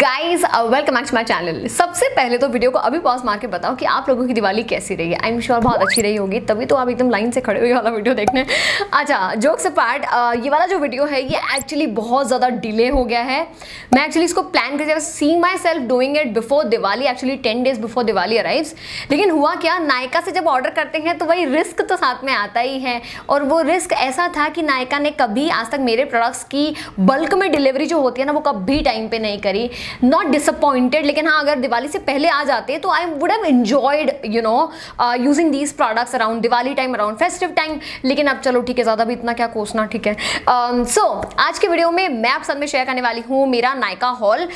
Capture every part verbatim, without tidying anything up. Guys welcome back to my channel. सबसे पहले तो वीडियो को अभी पॉज मार के बताओ कि आप लोगों की दिवाली कैसी रही है। आई एम श्योर बहुत अच्छी रही होगी, तभी तो आप एकदम लाइन से खड़े हुए वाला वीडियो देखने। अच्छा जोक्स अपार्ट, ये वाला जो वीडियो है ये एक्चुअली बहुत ज़्यादा डिले हो गया है। मैं एक्चुअली इसको प्लान करके seeing myself doing it before Diwali, actually ten days before Diwali arrives. लेकिन हुआ क्या, नायका से जब ऑर्डर करते हैं तो वही रिस्क तो साथ में आता ही है, और वो रिस्क ऐसा था कि नायका ने कभी आज तक मेरे प्रोडक्ट्स की बल्क में डिलीवरी जो होती है ना वो कभी टाइम पर नहीं करी। नॉट डिसअपॉइंटेड, लेकिन हाँ अगर दिवाली से पहले आ जाते तो I would have enjoyed you know using these products around Diwali time, around festive time. लेकिन अब चलो ठीक है, ज़्यादा भी इतना क्या कोसना, ठीक है। सो um, so, आज के वीडियो में मैं आप सब में शेयर करने वाली हूँ मेरा Nykaa haul.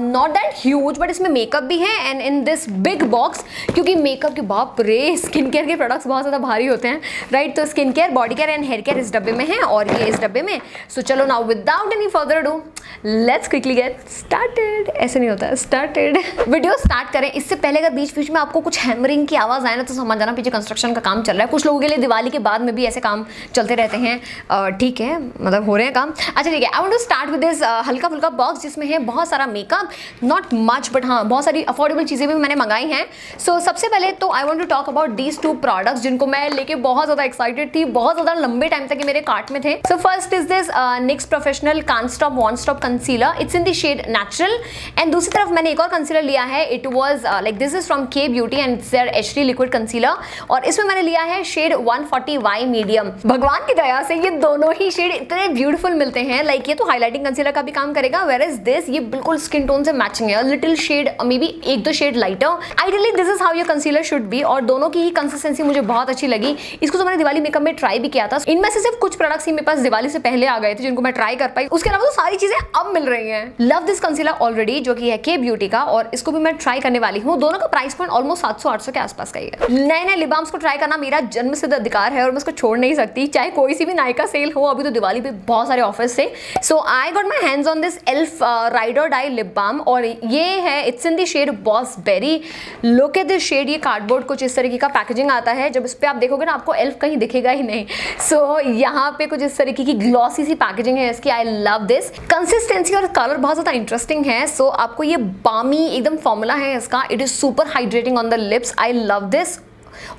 Not that huge, but इसमें मेकअप भी है and in this big box, क्योंकि मेकअप के बाप रे स्किन केयर के प्रोडक्ट्स बहुत ज़्यादा भारी होते हैं राइट। तो skin care, body care and hair care इस डब्बे में है और ये इस डब्बे में। सो so, चलो now without any further do let's quickly get start. ऐसे नहीं होता, स्टार्टेड वीडियो स्टार्ट करें इससे पहले अगर बीच बीच में आपको कुछ हैमरिंग की आवाज़ आए ना तो समझ जाना पीछे कंस्ट्रक्शन का काम चल रहा है। कुछ लोगों के लिए दिवाली के बाद में भी ऐसे काम चलते रहते हैं, ठीक है, मतलब हो रहे हैं काम। अच्छा ठीक है, I want to start with this हल्का फुल्का बॉक्स जिसमें है बहुत सारा मेकअप, नॉट मच बट हाँ बहुत सारी अफोर्डेबल चीज़ें भी मैंने मंगाई हैं। सो so, सबसे पहले तो I want to talk about these two products जिनको मैं लेके बहुत ज़्यादा एक्साइटेड थी, बहुत ज़्यादा लंबे टाइम तक मेरे कार्ट में थे। So first is this NYX professional can't stop won't stop concealer, it's in the shade natural. And दूसरी तरफ मैंने एक और कंसीलर लिया है, it was like this is from के beauty and their H D liquid concealer, और इसमें मैंने लिया है shade one forty Y medium. भगवान की दया से ये दोनों ही शेड इतने ब्यूटीफुल मिलते हैं, लाइक like ये तो हाईलाइटिंग कंसीलर का भी काम करेगा, वेयर इज दिस ये बिल्कुल स्किन टोन से मैचिंग है, लिटिल शेड मे बी एक दो shade lighter. Ideally this is how your concealer should be, और दोनों की ही कंसिस्टेंसी मुझे बहुत अच्छी लगी। इसको तो मैंने दिवाली मेकअप में ट्राई भी किया था। इनमें से सिर्फ कुछ प्रोडक्ट्स ही मेरे पास दिवाली से पहले आ गए थे जिनको मैं ट्राई कर पाई, उसके अलावा तो सारी चीजें अब मिल रही हैं। लव दिस कंसीलर ऑलरेडी जो कि है के ब्यूटी का, और इसको भी मैं ट्राई करने वाली हूँ। दोनों का प्राइस पॉइंट ऑलमोस्ट सात सौ आठ सौ के आसपास का ही है। नए नए लिप बाम्स को ट्राई करना मेरा जन्मसिद्ध अधिकार है और मैं इसको छोड़ नहीं सकती, चाहे कोई सी भी नायका सेल हो। अभी तो दिवाली पे बहुत सारे ऑफर्स थे। So I got my hands on this elf rider die lip balm, और ये है it's in the shade boss berry. Look at this shade, ये कार्डबोर्ड कुछ इस तरीके का पैकेजिंग आता है, जब इस पर आप देखोगे ना आपको एल्फ कहीं दिखेगा ही नहीं। सो so, यहाँ पे कुछ इस तरीके की ग्लॉसी सी पैकेजिंग है इसकी। आई लव दिस कंसिस्टेंसी, और कलर बहुत ज्यादा इंटरेस्टिंग है। सो so, आपको ये बामी एकदम फॉर्मूला है इसका, it is super hydrating on the lips. I love this,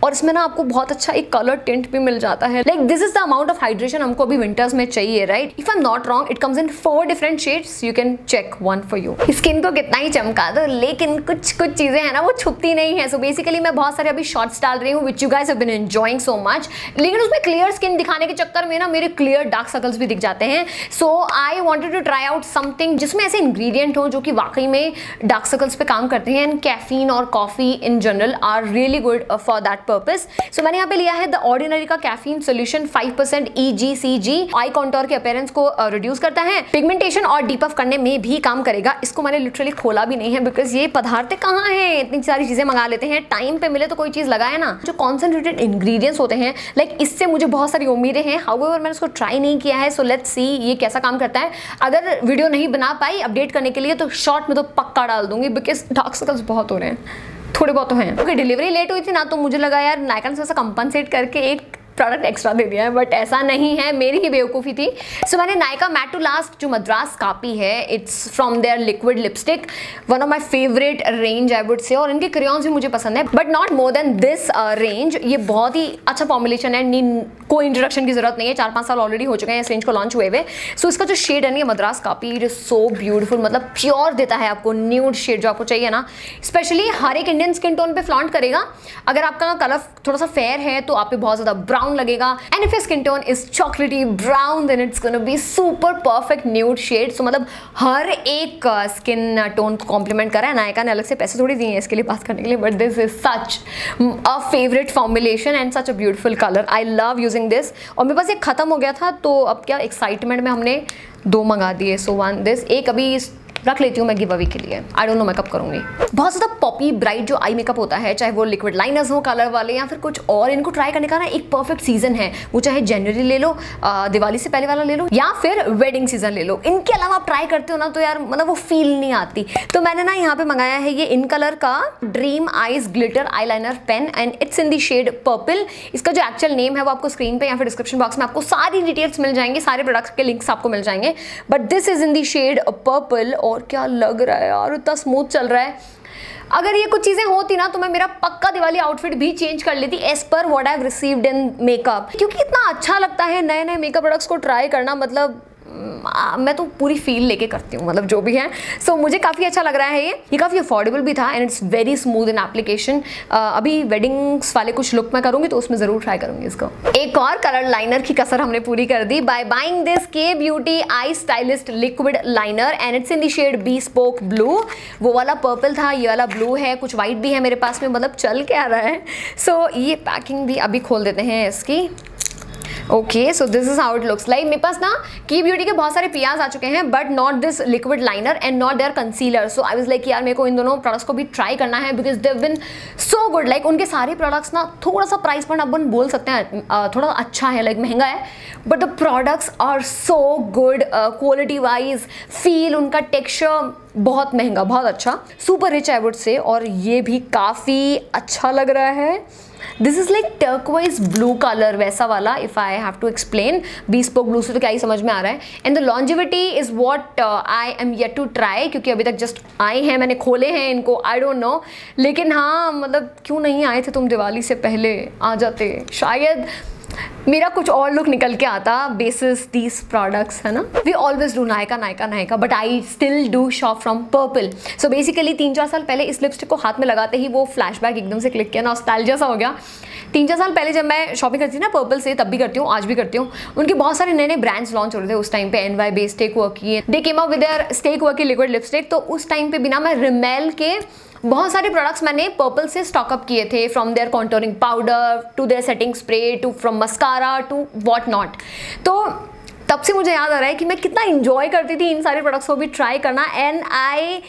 और इसमें ना आपको बहुत अच्छा एक कलर टिंट भी मिल जाता है। Like this is the amount of hydration हमको अभी विंटर्स में चाहिए right. If I am not wrong it comes in four different shades, you can check one for you. Skin को कितना ही चमका दो लेकिन कुछ कुछ चीजें हैं ना वो छुपती नहीं है। सो so बेसिकली मैं बहुत सारे अभी शॉर्ट्स डाल रही हूँ which you guys have been enjoying so much, लेकिन उसमें क्लियर स्किन दिखाने के चक्कर में ना मेरे क्लियर डार्क सर्कल्स भी दिख जाते हैं। So I wanted to try out something जिसमें ऐसे इंग्रीडियंट हो जो कि वाकई में डार्क सर्कल्स पे काम करते हैं, एंड कैफीन और coffee in general are really good for that purpose. So मैंने यहाँ पे लिया है The Ordinary का caffeine solution five percent E G C G, eye contour के appearance को reduce करता है, pigmentation और deep off करने में भी काम करेगा। इसको मैंने literally खोला भी नहीं है because ये पदार्थें कहाँ हैं, इतनी सारी चीजें मंगा लेते हैं, टाइम पे मिले तो कोई चीज लगाए ना। जो concentrated ingredients होते हैं लाइक like इससे मुझे बहुत सारी उम्मीदें हैं, however मैंने इसको ट्राई नहीं किया है। सो लेट्स सी ये कैसा काम करता है। अगर वीडियो नहीं बना पाई अपडेट करने के लिए तो शॉर्ट में तो पक्का डाल दूंगी बिकॉज डार्क सर्कल्स बहुत हो रहे हैं, थोड़े बहुत तो हैं। क्योंकि okay, डिलीवरी लेट हुई थी ना तो मुझे लगा यार नायका ने कंपनसेट करके एक प्रोडक्ट एक्स्ट्रा दे दिया है, बट ऐसा नहीं है, मेरी ही बेवकूफ़ी थी। सो so, मैंने नायका मैट टू लास्ट जो मद्रास कापी है, it's from their liquid lipstick, one of my favourite range I would say, और इनके क्रेयॉन्स भी मुझे पसंद है but not more than this range. ये बहुत ही अच्छा फॉर्मुलेशन है, कोई इंट्रोडक्शन की जरूरत नहीं है, चार पाँच साल ऑलरेडी हो चुके हैं इस रेंज को लॉन्च हुए हुए। सो so, इसका जो शेड है ना Madras Kaapi, it is so beautiful, मतलब प्योर देता है आपको न्यूड शेड जो आपको चाहिए ना, स्पेशली हर एक इंडियन स्किन टोन पर फ्लॉन्ट करेगा। अगर आपका कलर थोड़ा सा फेयर है तो आप पे बहुत ज़्यादा ब्राउन लगेगा, and if your skin tone is chocolatey brown then it's gonna be super perfect nude shade. So मतलब हर एक स्किन टोन को कॉम्प्लीमेंट करा है। नायका ने अलग से पैसे थोड़ी दिए हैं इसके लिए पास करने के लिए, but this is such a favourite formulation and such a beautiful colour. I love using this, और मेरे पास एक खत्म हो गया था तो अब क्या एक्साइटमेंट में हमने दो मंगा दिए। सो वन दिस, एक अभी रख लेती हूँ मैं गिव अवे के लिए। आई डोंट नो मेकअप करूंगी। बहुत ज्यादा पॉपी ब्राइट जो आई मेकअप होता है, चाहे वो लिक्विड लाइनर्स हो कलर वाले या फिर कुछ और, इनको ट्राई करने का ना एक परफेक्ट सीजन है। वो चाहे जनवरी ले लो, दिवाली से पहले वाला ले लो या फिर वेडिंग सीजन ले लो। इनके अलावा आप ट्राई करते हो ना तो यार मतलब वो फील नहीं आती। तो मैंने ना यहाँ पे मंगाया है ये इन कलर का dream eyes glitter eyeliner pen and it's in the shade purple. इसका जो एक्चुअल नेम है वो आपको स्क्रीन पे या फिर डिस्क्रिप्शन बॉक्स में आपको सारी डिटेल्स मिल जाएंगे, सारे प्रोडक्ट्स के लिंक्स आपको मिल जाएंगे। But this is in the shade purple और क्या लग रहा है यार, इतना स्मूथ चल रहा है। अगर ये कुछ चीज़ें होती ना तो मैं मेरा पक्का दिवाली आउटफिट भी चेंज कर लेती as per what I have received in makeup, क्योंकि इतना अच्छा लगता है नए नए मेकअप प्रोडक्ट्स को ट्राई करना। मतलब मैं तो पूरी फील लेके करती हूँ, मतलब जो भी है। सो so, मुझे काफ़ी अच्छा लग रहा है ये ये काफ़ी अफोर्डेबल भी था and it's very smooth in application. अभी वेडिंग्स वाले कुछ लुक मैं करूँगी तो उसमें ज़रूर ट्राई करूँगी इसको। एक और कलर लाइनर की कसर हमने पूरी कर दी बाय बाइंग दिस के beauty eye stylist liquid liner and it's in the shade bespoke blue. वो वाला पर्पल था, ये वाला ब्लू है, कुछ वाइट भी है मेरे पास में। मतलब चल के आ रहा है। सो so, ये पैकिंग भी अभी खोल देते हैं इसकी। Okay, so this is how it looks like. मेरे पास ना की ब्यूटी के बहुत सारे पीआर्स आ चुके हैं but not this liquid liner and not their concealer. So I was like यार मेरे को इन दोनों प्रोडक्ट्स को भी ट्राई करना है because they have been so good. Like उनके सारे प्रोडक्ट्स ना थोड़ा सा प्राइस पॉइंट अपन बोल सकते हैं थोड़ा अच्छा है, लाइक like, महंगा है but the products are so good quality wise, feel, उनका टेक्स्चर बहुत महंगा, बहुत अच्छा, super rich I would say. और ये भी काफ़ी अच्छा लग रहा है। This is like turquoise blue colour वैसा वाला, if I have to explain. Bespoke blue से तो क्या ही समझ में आ रहा है। And the longevity is what I am yet to try, क्योंकि अभी तक जस्ट आए हैं, मैंने खोले हैं इनको। आई डोंट नो, लेकिन हाँ मतलब क्यों नहीं आए थे तुम दिवाली से पहले, आ जाते शायद मेरा कुछ और लुक निकल के आता बेसिस दीज प्रोडक्ट्स, है ना। We always do Nykaa Nykaa Nykaa but I still do shop from purple. So basically तीन चार साल पहले इस लिपस्टिक को हाथ में लगाते ही वो फ्लैशबैक एकदम से क्लिक किया, नॉस्टैल्जिया सा हो गया। तीन चार साल पहले जब मैं शॉपिंग करती थी ना पर्पल से, तब भी करती हूँ, आज भी करती हूँ। उनके बहुत सारे नए नए ब्रांड्स लॉन्च हो रहे थे उस टाइम पे। N Y based tech work की they came up with their stake work की लिक्विड लिपस्टिक। तो उस टाइम पे बिना मैं रिमेल के बहुत सारे प्रोडक्ट्स मैंने पर्पल से स्टॉकअप किए थे, from their contouring powder to their setting spray to from mascara to what not. तो तब से मुझे याद आ रहा है कि मैं कितना इन्जॉय करती थी इन सारे प्रोडक्ट्स को भी ट्राई करना। And I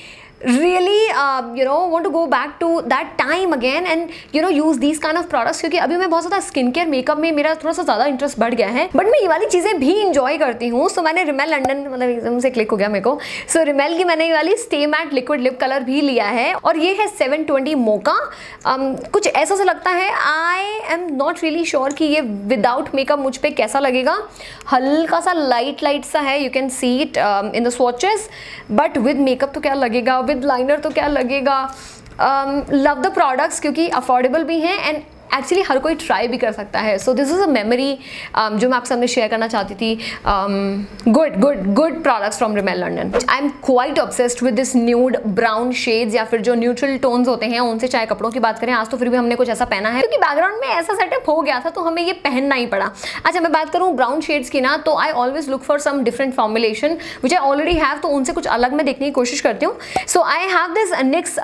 really uh, you know want to go back to that time again and you know use these kind of products, क्योंकि अभी मैं बहुत ज़्यादा स्किन केयर मेकअप में मेरा थोड़ा सा ज़्यादा इंटरेस्ट बढ़ गया है। बट मैं ये वाली चीज़ें भी इंजॉय करती हूँ। सो so, मैंने रिमेल लंडन, मतलब एकदम से क्लिक हो गया मेरे को। सो so, रिमेल की मैंने ये वाली stay matte liquid lip colour भी लिया है और ये है सेवन ट्वेंटी मोका। um, कुछ ऐसा सा लगता है। I am not really sure कि ये विदाउट मेकअप मुझ पर कैसा लगेगा। हल्का सा लाइट लाइट सा है, you can see it in the swatches. But with makeup तो क्या लगेगा, विद लाइनर तो क्या लगेगा। लव द प्रोडक्ट्स क्योंकि अफोर्डेबल भी हैं एंड एक्चुअली हर कोई ट्राई भी कर सकता है। So this is a memory जो मैं आपके सामने शेयर करना चाहती थी। Good good good products from Rimmel London. I am quite obsessed with this nude brown shades या फिर जो न्यूट्रल टोन्स होते हैं उनसे। चाहे कपड़ों की बात करें, आज तो फिर भी हमने कुछ ऐसा पहना है क्योंकि बैकग्राउंड में ऐसा सेटअप हो गया था तो हमें ये पहनना ही पड़ा। अच्छा, मैं बात करूँ ब्राउन शेड्स की ना, तो I always look for some different formulation which I already have, तो उनसे कुछ अलग मैं देखने की कोशिश करती हूँ। So I have this NYX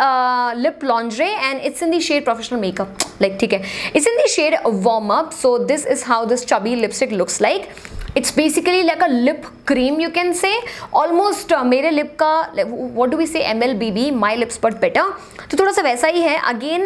lip lingerie and it's in the shade professional makeup, like ठीक है, it's in the shade warm up. So this is how this chubby lipstick looks like. It's basically like a lip cream, you can say almost मेरे lip का what do we say M L B B, my lips but better, तो थोड़ा सा वैसा ही है। Again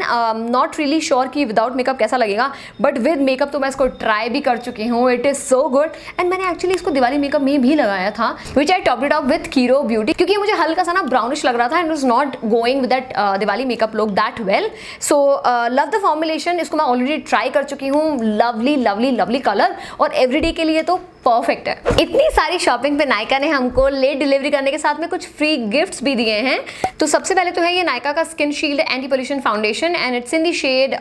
not really sure कि without makeup कैसा लगेगा बट विद मेकअप तो मैं इसको ट्राई भी कर चुकी हूँ। It is so good and मैंने एक्चुअली इसको दिवाली मेकअप में भी लगाया था which I top it up with Kiro beauty, क्योंकि मुझे हल्का सा ना ब्राउनिश लग रहा था and it is not going with that Diwali makeup look that well. So love the formulation, इसको मैं ऑलरेडी ट्राई कर चुकी हूँ। लवली लवली लवली कलर और एवरीडे के लिए तो परफेक्ट है। इतनी सारी शॉपिंग पे नायका ने हमको लेट डिलीवरी करने के साथ में कुछ फ्री गिफ्ट्स भी दिए हैं। तो सबसे पहले तो है ये नायका का skin shield anti pollution foundation and it's in the shade,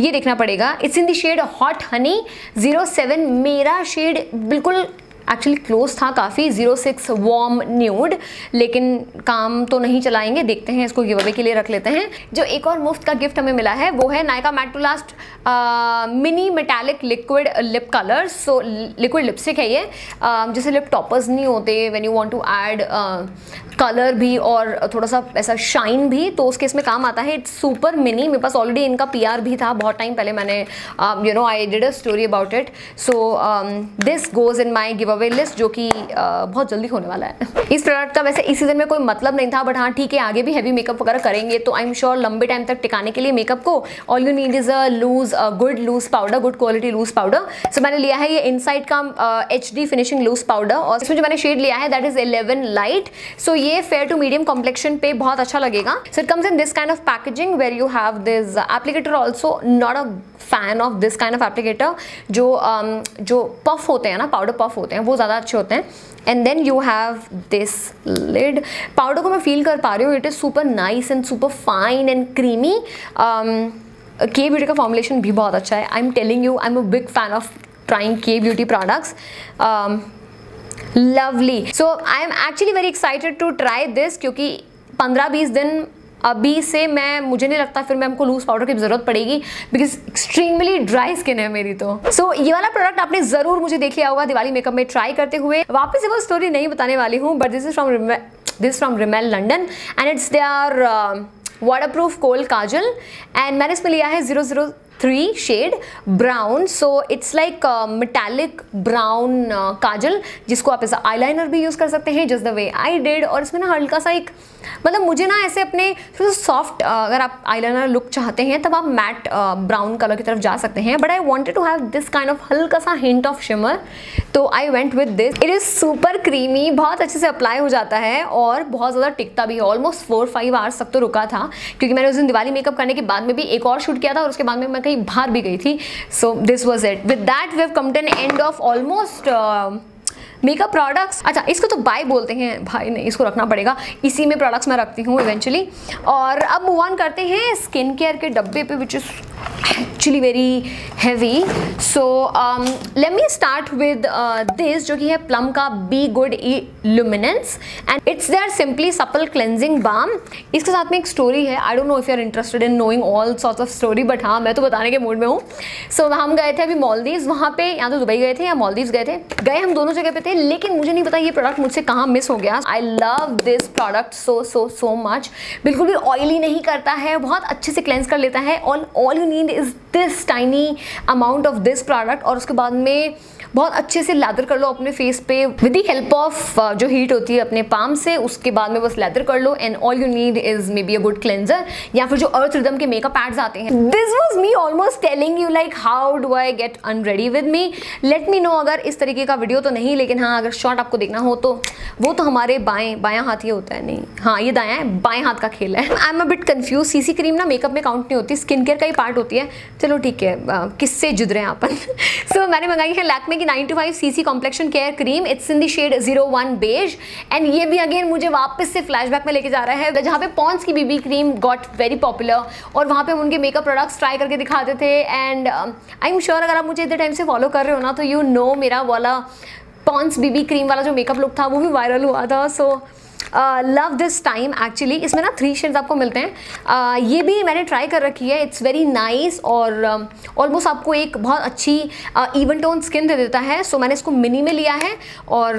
ये देखना पड़ेगा, it's in the shade hot honey zero seven. मेरा शेड बिल्कुल एक्चुअली क्लोज था काफ़ी, जीरो सिक्स वार्म न्यूड, लेकिन काम तो नहीं चलाएंगे, देखते हैं, इसको गिव अवे के लिए रख लेते हैं। जो एक और मुफ्त का गिफ्ट हमें मिला है वो है Nykaa matte to last mini metallic liquid lip colour. So liquid lipstick है ये, uh, जैसे लिप टॉपर्स नहीं होते when you want to add colour भी और थोड़ा सा ऐसा शाइन भी, तो उसके इसमें काम आता है। इट्स सुपर मिनी, मेरे पास ऑलरेडी इनका पीआर भी था बहुत टाइम पहले, मैंने you know I did a story about it. So this goes in my giveaway list जो कि uh, बहुत जल्दी होने वाला है। इस प्रोडक्ट का वैसे इस सीजन में कोई मतलब नहीं था, बट हाँ ठीक है, आगे भी हैवी मेकअप वगैरह करेंगे तो आई एम श्योर लंबे टाइम तक टिकाने के लिए मेकअप को all you need is a loose good loose powder, good quality loose powder. So मैंने लिया है ये इनसाइड का H D finishing loose powder और इसमें जो मैंने शेड लिया है that is eleven light. So ये फेयर टू मीडियम कॉम्प्लेक्शन पे बहुत अच्छा लगेगा। So it comes in this kind of packaging where you have this applicator. Also not a fan of this kind of applicator, जो um, जो puff होते हैं ना, पाउडर पफ होते हैं, वो ज़्यादा अच्छे होते हैं। And then you have this lid. Powder को मैं फील कर पा रही हूँ, it is super nice and super fine and creamy. K beauty का फॉर्मुलेशन भी बहुत अच्छा है। I am telling you, I am a big fan of trying K beauty products. Lovely. So I am actually very excited to try this, क्योंकि पंद्रह बीस दिन अभी से मैं मुझे नहीं लगता फिर मैं हमको लूज पाउडर की जरूरत पड़ेगी, बिकॉज एक्सट्रीमली ड्राई स्किन है मेरी तो। सो so, ये वाला प्रोडक्ट आपने जरूर मुझे देख लिया होगा दिवाली मेकअप में ट्राई करते हुए। वापस से वो स्टोरी नहीं बताने वाली हूँ, but this is from this from Rimmel London and it's they are waterproof kohl kajal. And मैंने इसमें लिया है zero zero three shade brown. So it's like metallic brown kajal, जिसको आप एज आईलाइनर भी यूज़ कर सकते हैं, just the way I did. और इसमें ना हल्का सा एक, मतलब मुझे ना ऐसे अपने थोड़ा सा सॉफ्ट, अगर आप आईलाइनर लुक चाहते हैं तब आप मैट ब्राउन कलर की तरफ जा सकते हैं, but I wanted to have this kind of हल्का सा हिंट ऑफ शिमर, तो I went with this. It is super creamy, बहुत अच्छे से अप्लाई हो जाता है और बहुत ज़्यादा टिकता भी है। ऑलमोस्ट फोर फाइव आवर्स तक तो रुका था, क्योंकि मैंने उस दिन दिवाली मेकअप करने के बाद में भी एक और शूट किया था और उसके बाद में मैं कहीं बाहर भी गई थी। So this was it. With that we have come to an end of almost makeup products. अच्छा, इसको तो बाय बोलते हैं भाई, नहीं इसको रखना पड़ेगा, इसी में प्रोडक्ट्स मैं रखती हूँ इवेंचुअली। और अब मूव ऑन करते हैं स्किन केयर के डब्बे पे, which is actually very heavy. So let me start with this, जो कि है प्लम का be good E luminance and it's their simply supple cleansing balm. इसके साथ में एक स्टोरी है, I don't know if you are interested in knowing all sorts of story, but हाँ मैं तो बताने के मूड में हूँ। सो so, हम गए थे अभी मालदीव्स, वहाँ पे या तो दुबई गए थे या मालदीव्स गए थे, गए हम दोनों जगह पे, लेकिन मुझे नहीं पता ये प्रोडक्ट मुझसे कहाँ मिस हो गया। I love this product so so so much. बिल्कुल भी ऑयली नहीं करता है, बहुत अच्छे से क्लेंस कर लेता है। All all you need is this tiny amount of this product, और उसके बाद में बहुत अच्छे से लैदर कर लो अपने फेस पे विद द हेल्प ऑफ जो हीट होती है अपने पाम से। उसके बाद में बस लैदर कर लो and all you need is maybe a good cleanser, या फिर जो अर्थ रिदम के मेकअप पैड्स आते हैं। This was me almost telling you like how do I get unready with me. Let me know, अगर इस तरीके का वीडियो तो नहीं, लेकिन हाँ अगर शॉर्ट आपको देखना हो तो वो तो हमारे बाएं बायां हाथ ही होता है, नहीं हाँ ये दायां है, बाएं हाथ का खेल है। I am a bit confuse. CC cream ना मेकअप में काउंट नहीं होती, स्किन केयर का ही पार्ट होती है। चलो ठीक है, किससे जुद रहे हैं अपन। सो मैंने मंगाई है लैक्मे की nine to five CC complexion care cream. It's in the shade zero one beige एंड ये भी अगेन मुझे वापस से फ्लैशबैक में लेके जा रहा है, जहाँ पे पॉन्ड्स की BB cream got very popular और वहाँ पे हम उनके मेकअप प्रोडक्ट्स ट्राई करके दिखाते थे। एंड आई एम श्योर अगर आप मुझे इतने टाइम से फॉलो कर रहे हो ना, तो यू नो मेरा वाला पॉन्ड्स बीबी क्रीम वाला जो मेकअप लुक था वो भी वायरल हुआ था। So love this time actually. इसमें ना थ्री शेड्स आपको मिलते हैं, uh, ये भी मैंने ट्राई कर रखी है। इट्स वेरी नाइस और ऑलमोस्ट uh, आपको एक बहुत अच्छी इवन टोन स्किन दे देता है। सो so, मैंने इसको मिनी में लिया है और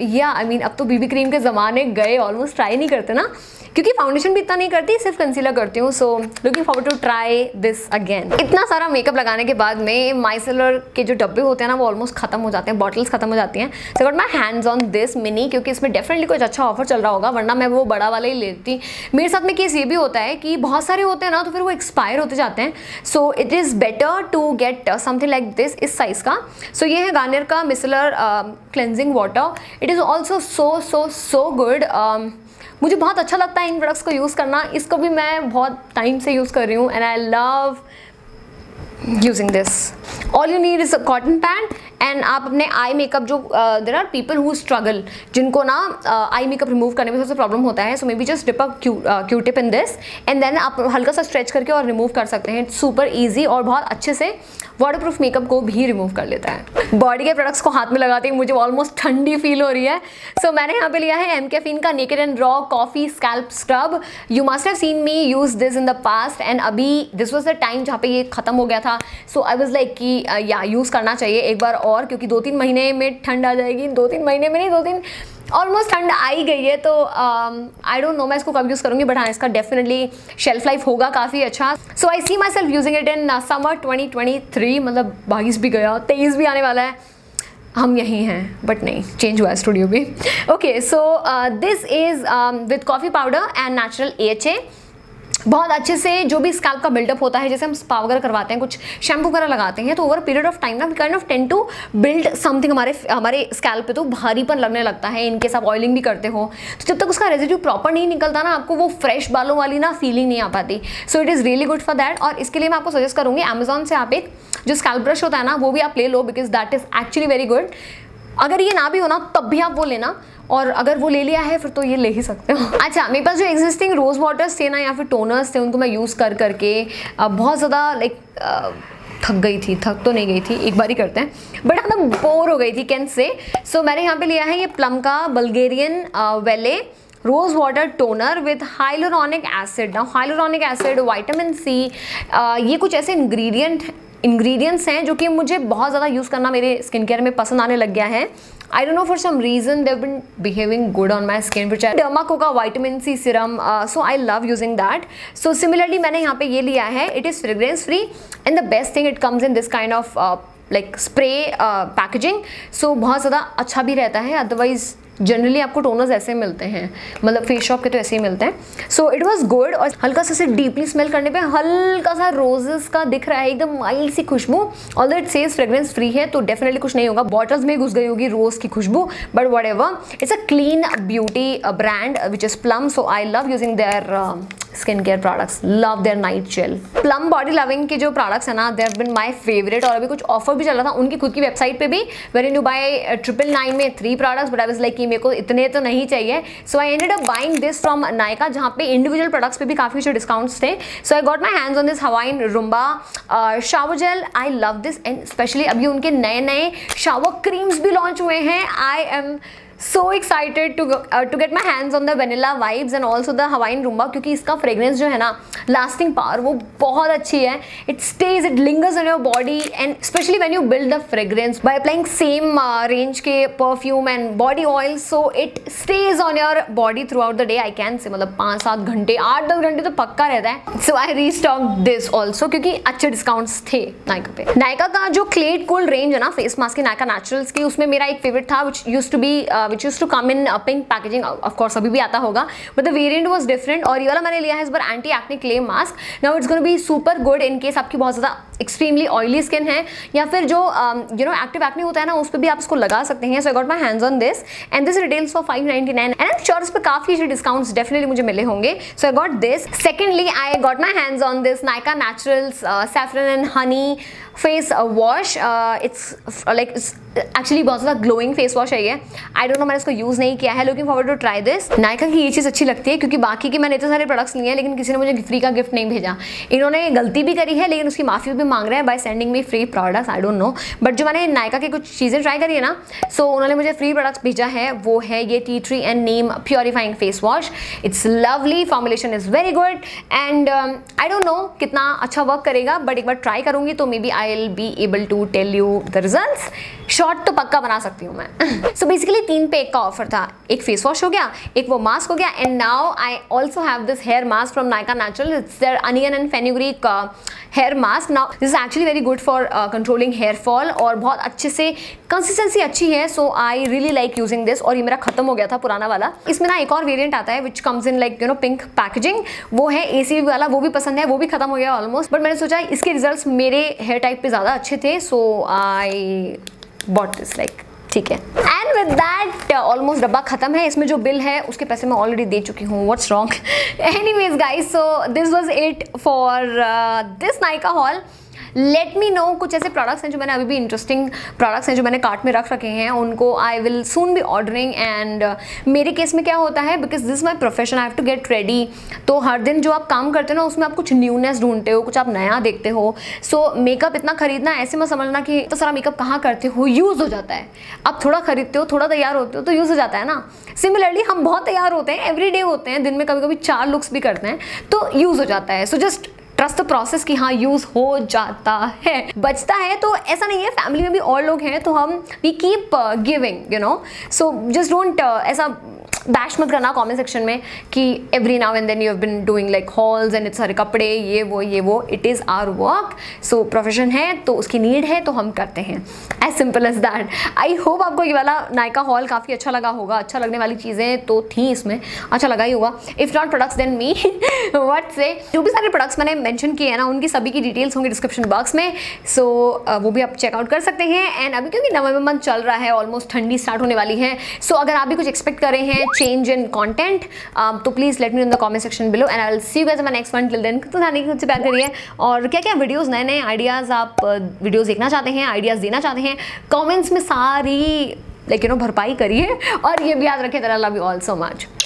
या आई मीन अब तो बीबी क्रीम के ज़माने गए, ऑलमोस्ट ट्राई नहीं करते ना, क्योंकि फाउंडेशन भी इतना नहीं करती, सिर्फ कंसीलर करती हूँ। So looking forward to try this again. इतना सारा मेकअप लगाने के बाद में माइसेलर के जो डब्बे होते हैं ना, वो ऑलमोस्ट खत्म हो जाते हैं, बॉटल्स खत्म हो जाती हैं। So got my hands on this mini, क्योंकि इसमें डेफिनेटली कुछ अच्छा ऑफर चल रहा होगा, वरना मैं वो बड़ा वाला ही लेती। मेरे साथ में केस ये भी होता है कि बहुत सारे होते हैं ना, तो फिर वो एक्सपायर होते जाते हैं। So it is better to get something like this, इस साइज़ का। सो so, ये है गार्नियर का micellar cleansing water. It is also so so so good. मुझे बहुत अच्छा लगता है इन प्रोडक्ट्स को यूज़ करना, इसको भी मैं बहुत टाइम से यूज़ कर रही हूँ and I love using this. All you need is a cotton pad and आप अपने आई मेकअप जो there are people who struggle, जिनको ना आई मेकअप रिमूव करने में सबसे प्रॉब्लम होता है। So maybe just dip a Q tip in this and then आप हल्का सा स्ट्रेच करके और रिमूव कर सकते हैं। इट्स सुपर ईजी और बहुत अच्छे से वाटरप्रूफ मेकअप को भी रिमूव कर लेता है। बॉडी के प्रोडक्ट्स को हाथ में लगाते ही मुझे ऑलमोस्ट ठंडी फील हो रही है। सो so, मैंने यहाँ पे लिया है एम कैफीन का naked and raw coffee scalp scrub. You must have seen me use this in the past and अभी दिस वॉज द टाइम जहाँ पे ये खत्म हो गया था। सो आई वॉज लाइक कि या यूज़ करना चाहिए एक बार और, क्योंकि दो तीन महीने में ठंड आ जाएगी। दो तीन महीने में नहीं, दो तीन ऑलमोस्ट ठंड आ ही गई है, तो आई डोंट नो मैं इसको कब यूज़ करूँगी, बट हाँ इसका डेफिनेटली शेल्फ लाइफ होगा काफ़ी अच्छा। So I see myself using it in summer twenty twenty three, मतलब बाईस भी गया, तेईस भी आने वाला है, हम यहीं हैं, बट नहीं चेंज हुआ है स्टूडियो भी। Okay, so this is with coffee powder and natural A H A. बहुत अच्छे से जो भी स्कैल्प का बिल्डअप होता है, जैसे हम स्पा वगैरह करवाते हैं, कुछ शैम्पू वगैरह लगाते हैं, तो ओवर पीरियड ऑफ टाइम ना we kind of tend to build something हमारे हमारे स्कैल्प पे, तो भारीपन लगने लगता है। इनकेस आप ऑयलिंग भी करते हो तो जब तक उसका रेजिड्यू प्रॉपर नहीं निकलता ना, आपको वो फ्रेश बालों वाली ना फीलिंग नहीं आ पाती। So it is really good for that. और इसके लिए मैं आपको सजेस्ट करूँगी अमेजोन से आप एक जो स्कैल्प ब्रश होता है ना, वो भी आप ले लो, because that is actually very good. अगर ये ना भी हो ना तब भी आप वो लेना, और अगर वो ले लिया है फिर तो ये ले ही सकते हो। अच्छा, मेरे पास जो एग्जिस्टिंग रोज़ वाटर्स थे ना या फिर टोनर्स थे, उनको मैं यूज़ कर करके बहुत ज़्यादा लाइक थक गई थी। थक तो नहीं गई थी, एक बार ही करते हैं, बट एकदम बोर हो गई थी कैन से। सो मैंने यहाँ पे लिया है ये प्लम का Bulgarian valley rose water toner with hyaluronic acid. Now hyaluronic acid, vitamin C, ये कुछ ऐसे इन्ग्रीडियंट इंग्रेडिएंट्स हैं जो कि मुझे बहुत ज़्यादा यूज़ करना मेरे स्किन केयर में पसंद आने लग गया है। I don't know for some reason they have been behaving good on my skin, which I Dermaco का vitamin C serum, so I love using that. So similarly मैंने यहाँ पे ये लिया है, it is fragrance free and the best thing it comes in this kind of like spray packaging, so बहुत ज़्यादा अच्छा भी रहता है। अदरवाइज जनरली आपको टोनर्स ऐसे मिलते हैं, मतलब फेस शॉप के तो ऐसे ही मिलते हैं। So it was good. और हल्का सा से डीपली स्मेल करने पे हल्का सा रोजेस का दिख रहा है, एकदम माइल्ड सी खुशबू। Although it says fragrance free है तो डेफिनेटली कुछ नहीं होगा, बॉटल्स में घुस गई होगी रोज़ की खुशबू, but whatever, it's a clean beauty brand which is plum, so I love using their skin care products, love their night gel. Plum body loving के जो प्रोडक्ट्स हैं ना, they have been my favourite. और अभी कुछ offer भी चल रहा था उनकी खुद की वेबसाइट पे भी, where in you buy triple nine में three products, but I was like कि मेरे को इतने तो नहीं चाहिए, so I ended up buying this from Nykaa, जहाँ पे इंडिविजुअल प्रोडक्ट्स पे भी काफ़ी अच्छे डिस्काउंट्स थे। So I got my hands on this Hawaiian Roomba shower gel, I love this. And specially अभी उनके नए नए शावर क्रीम्स भी लॉन्च हुए हैं, I am so excited to to get my hands on the vanilla vibes and also the Hawaiian Rumba, क्योंकि इसका fragrance जो है ना, लास्टिंग पावर वो बहुत अच्छी है। It stays, it lingers on your body, and specially when you build the fragrance by applying same range के perfume and body oil, so it stays on your body throughout the day. I can say मतलब पाँच सात घंटे, आठ दस घंटे तो पक्का रहता है। सो आई रीस्टॉक दिस ऑल्सो क्योंकि अच्छे डिस्काउंट्स थे नायका पे। नायका का जो क्लेड कूल रेंज है ना फेस मास्क की, नायका नेचुरल्स की, उसमें मेरा एक फेवरेट था which use to be which used to come in uh, pink packaging, of course अभी भी आता होगा, but the variant was different। और ये वाला मैंने लिया है इस बार anti acne clay mask, now it's going to be super good in case आपकी बहुत ज़्यादा extremely oily skin है या फिर जो you know active acne होता है ना, उस पर भी आप इसको लगा सकते हैं। So I got my hands on this and this retails for five ninety-nine and I'm sure इस पर काफ़ी अच्छे discounts definitely मुझे मिले होंगे। So I got this। Secondly I got my hands on this Nykaa Naturals uh, saffron and honey face wash, uh, it's uh, like it's actually बहुत ज़्यादा glowing face wash है ये। I I don't know, मैंने इसको use नहीं किया है, looking forward to try this. Nykaa की ये चीज़ अच्छी लगती है क्योंकि बाकी के मैंने इतने सारे प्रोडक्ट्स लिए हैं लेकिन किसी ने मुझे फ्री का गिफ्ट नहीं भेजा। इन्होंने गलती भी करी है लेकिन उसकी माफ़ी भी मांग रहे हैं by sending me free products, I don't know. But जो मैंने नायका की कुछ चीज़ें ट्राई करी है ना, सो so, उन्होंने मुझे फ्री प्रोडक्ट्स भेजा है, वो है ये tea tree and neem purifying face wash. It's lovely, formulation is very good and I don't know कितना अच्छा वर्क करेगा, बट एक बार ट्राई करूँगी तो maybe I will be able to tell you the results. Short तो पक्का बना सकती हूँ मैं। सो बेसिकली तीन पे एक का ऑफर था, एक फेस वॉश हो गया, एक वो मास्क हो गया, and now I also have this hair mask from Nykaa natural, it's their onion and fenugreek hair mask. Now this is actually very good for controlling hair fall और बहुत अच्छे से कंसिस्टेंसी अच्छी है, सो I really like using this. और ये मेरा खत्म हो गया था पुराना वाला। इसमें ना एक और वेरियंट आता है which comes in like you know pink packaging, वो है ए सी वाला, वो भी पसंद है, वो भी खत्म हो गया ऑलमोस्ट, बट मैंने सोचा इसके रिजल्ट मेरे हेयर टाइप पर ज़्यादा अच्छे थे, so I bought this like, ठीक है। एंड विद दैट ऑलमोस्ट डब्बा खत्म है, इसमें जो बिल है उसके पैसे मैं ऑलरेडी दे चुकी हूँ, what's wrong. Anyways guys, so this was it for this Nykaa haul. Let me know कुछ ऐसे प्रोडक्ट्स हैं जो मैंने अभी भी इंटरेस्टिंग प्रोडक्ट्स हैं जो मैंने कार्ट में रख रखे हैं, उनको I will soon be ordering. And मेरे केस में क्या होता है, because this is my profession, I have to get ready, तो हर दिन जो आप काम करते हो ना उसमें आप कुछ न्यूनेस ढूंढते हो, कुछ आप नया देखते हो। सो so, मेकअप इतना खरीदना, ऐसे मत समझना कि तो सारा मेकअप कहाँ करते हो, यूज़ हो जाता है। आप थोड़ा खरीदते हो, थोड़ा तैयार होते हो तो यूज़ हो जाता है ना। सिमिलरली हम बहुत तैयार होते हैं, एवरी डे होते हैं, दिन में कभी कभी चार लुक्स भी करते हैं तो यूज़ हो जाता है। So so, just trust the process कि हाँ यूज हो जाता है, बचता है। तो ऐसा नहीं है, फैमिली में भी और लोग हैं तो हम we keep giving, you know. So just don't ऐसा बैश मत करना कमेंट सेक्शन में कि every now and then you have been doing like hauls and it's हर कपड़े ये वो ये वो। It is our work, so profession है तो उसकी नीड है तो हम करते हैं, as simple as that. I hope आपको ये वाला नायका हॉल काफ़ी अच्छा लगा होगा, अच्छा लगने वाली चीज़ें तो थी इसमें, अच्छा लगा ही होगा। If not products then me what से। जो भी सारे प्रोडक्ट्स मैंने मेंशन किए हैं ना उनकी सभी की डिटेल्स होंगी डिस्क्रिप्शन बॉक्स में, सो so, वो भी आप चेकआउट कर सकते हैं। एंड अभी क्योंकि नवंबर मंथ चल रहा है, ऑलमोस्ट ठंडी स्टार्ट होने वाली है, सो so, अगर आप भी कुछ एक्सपेक्ट कर रहे हैं change in content, um, तो please let me in the comment section below and I will see you guys in my next one. Till then तो जाने की मुझसे प्यार करिए, और क्या क्या वीडियोस नए नए आइडियाज़ आप वीडियोस देखना चाहते हैं, आइडियाज़ देना चाहते हैं, कमेंट्स में सारी लाइक यू नो भरपाई करिए। और ये भी याद रखें, I love you all so much.